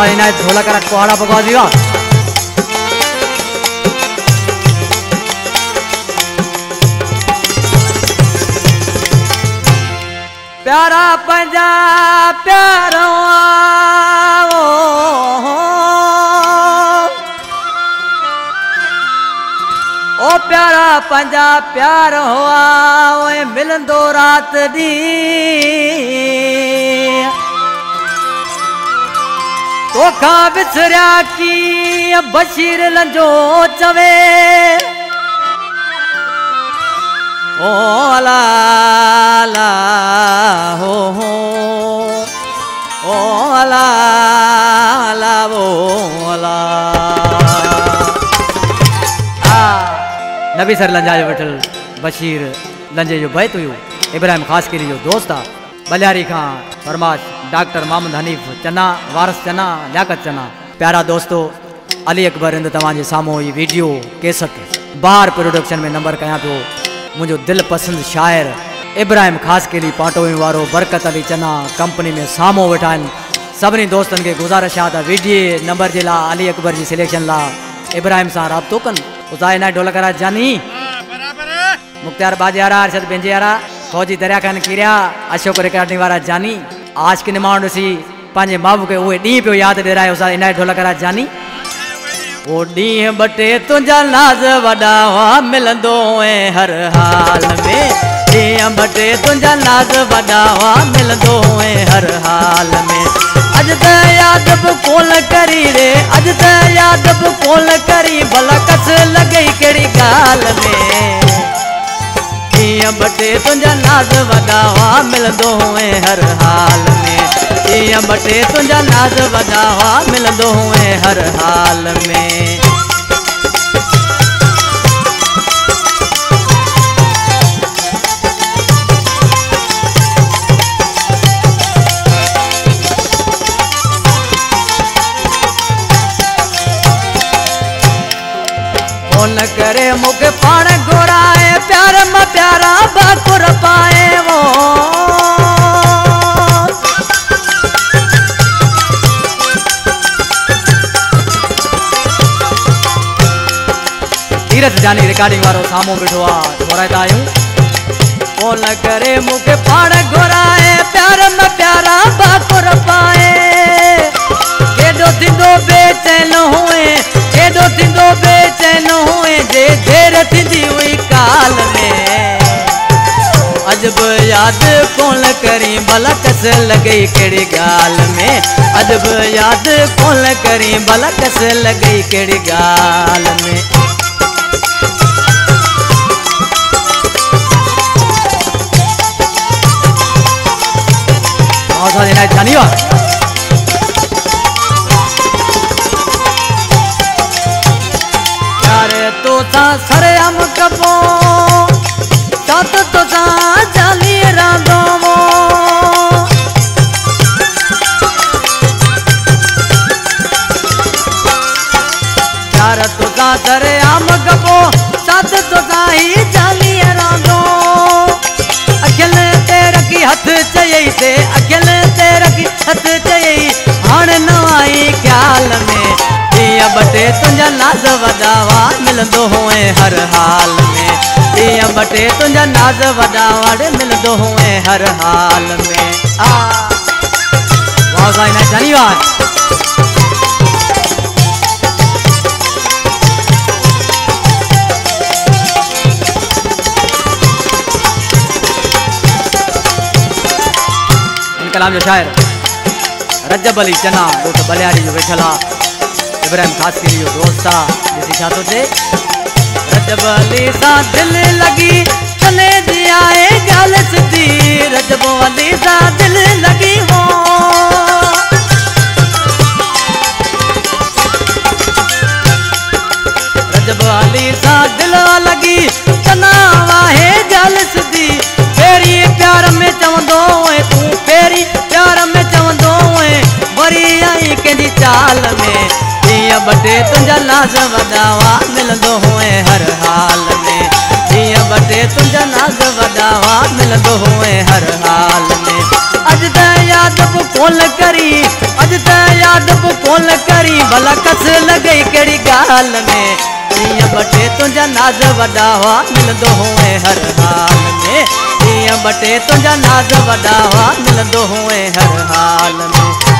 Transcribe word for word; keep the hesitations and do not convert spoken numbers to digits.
हमारी नाय झोला का कोहड़ा पकवा दिया। प्यारा पंजाब प्यारो ओ प्यारा पंजाब प्यारो आओ मिलंदो रात दी तोखा विसरिया की बशीर लंजो चवे ओ ला ला हो हो ओ ला ला वो ला आ नबी सर लंजा जो वठल बशीर लंजे जो बैत हुयो इब्राहिम खास के लिए दोस्त आ बलियारी खां फरमाश डॉक्टर मोहम्मद हनीफ चना वारस चना लियाकत चना। प्यारा दोस्तों अली अकबर रिंद तवांजे सामो ये वीडियो केसत बार प्रोडक्शन में नंबर कयां पियो मुझो दिल पसंद शायर इब्राहिम खास के लिए पाटोई वारो बरकत अली चना कंपनी में सामो वेठा सभी दोस्तन के गुजारिश आ वीडियो नंबर के ला अली अकबर की सिलेक्शन ला इब्राहिम से रब्तो कन उजाए ना ढोल करा जानी मुख्तार बाजारा अरशद बेंजियारा फौजी दरिया खान किरिया अशोक रिकॉर्डिंग वाला जानी आज के निमाण सी पांच माबू के वो डी पे याद दिलाए उसा इना ढोल करा जानी ओ डी बटे तुझा नाज वड़ा हुआ मिलंदो है हर हाल में डी बटे तुझा नाज वड़ा हुआ मिलंदो है हर हाल में अज त याद ब कोल करी रे अज त याद ब कोल करी भला कस लगे केड़ी गाल में डी बटे तुझा नाज वड़ा हुआ मिलंदो है हर हाल में ये बटे तुझा नाज वदावा मिलंदो है हर हाल में। ओन करे मुके पान गोराए प्यार में प्यारा बाकुर पाए वो जानी रिकॉर्डिंग वारो सामो बिठो आ दोहराता हूं ओ न करे मुके पाड़ गोराए प्यार में प्यारा बाकुर पाए केडो थिंदो बेचैन होए केडो थिंदो बेचैन होए जे देर थिंदी हुई काल में अजब याद कोन करी भला कस लगे केड़ी गाल में अजब याद कोन करी भला कस लगे केड़ी गाल में। यारे तो सरयाम कबो तत तो जाली रांदो वो यार तो सरयाम कबो तत तो ही जाली रांदो अखिल तेर की हथ चई से अखिल हथ चई हाण नवाई ख्याल में दिया बटे तुझा नाज वदावा मिलंदो है हर हाल में दिया बटे तुझा नाज वदावा मिलंदो है हर हाल में। आ वाह साईं ना धन्यवाद। कलाम जो शायर रज्जबली चना दो तो बलियारी जो वेठला इब्राहिम खास के लिए दोस्ता जैसी छातो थे रज्जबली सा दिल लगी चने दिया है गाल सिद्धि रज्जबली सा दिल लगी हो रज्जबली सा दिल लगी चना वाहे गाल सिद्धि फेरी प्यार में चवंदो है तू फेरी प्यार में चवंदो है वरी आई केंदी चाल में दिया बटे तुझा नाज वदावा मिलंदो है हर हाल में दिया बटे तुझा नाज वदावा मिलंदो है हर हाल में अज त याद कोल करी अज त यादव फोन करी भला कस लगे कड़ी गाल में जिया बटे तुझा नाज वड़ा हुआ मिलदो हुए हर हाल में जिया बटे तुझा नाज वड़ा हुआ मिलदो हुए हर हाल में।